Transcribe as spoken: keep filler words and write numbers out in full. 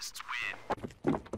Terrorists win.